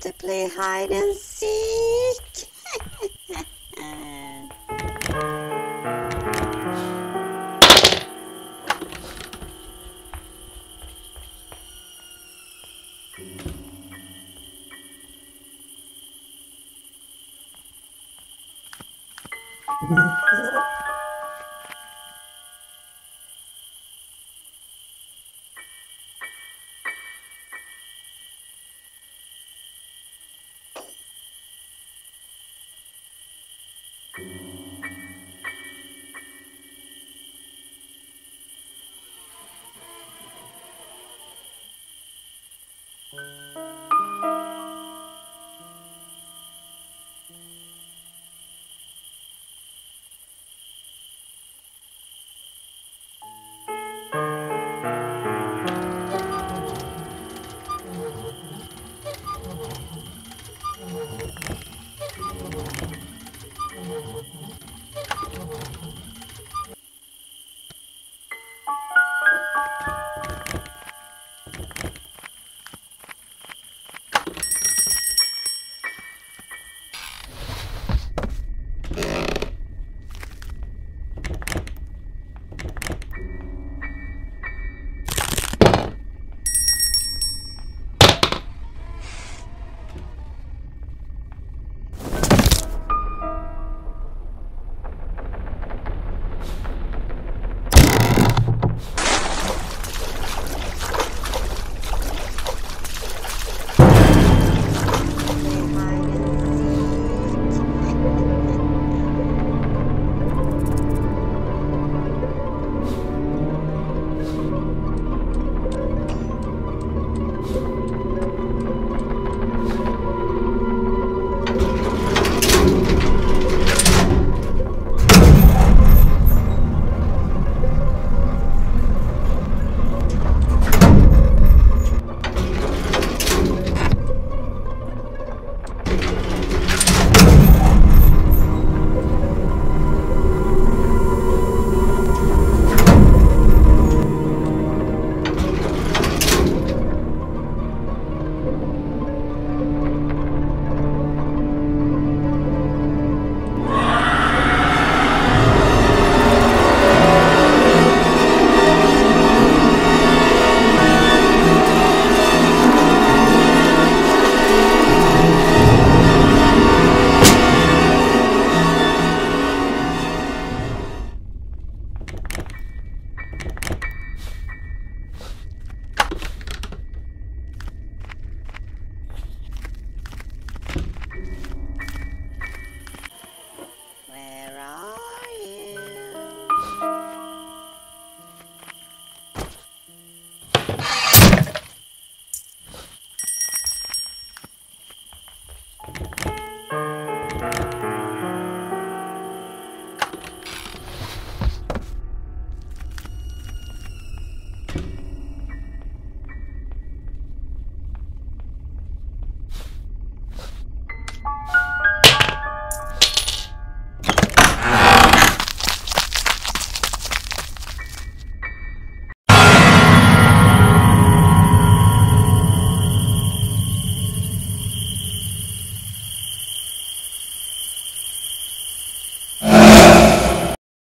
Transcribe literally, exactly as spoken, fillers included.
want to play hide and seek? Thank you.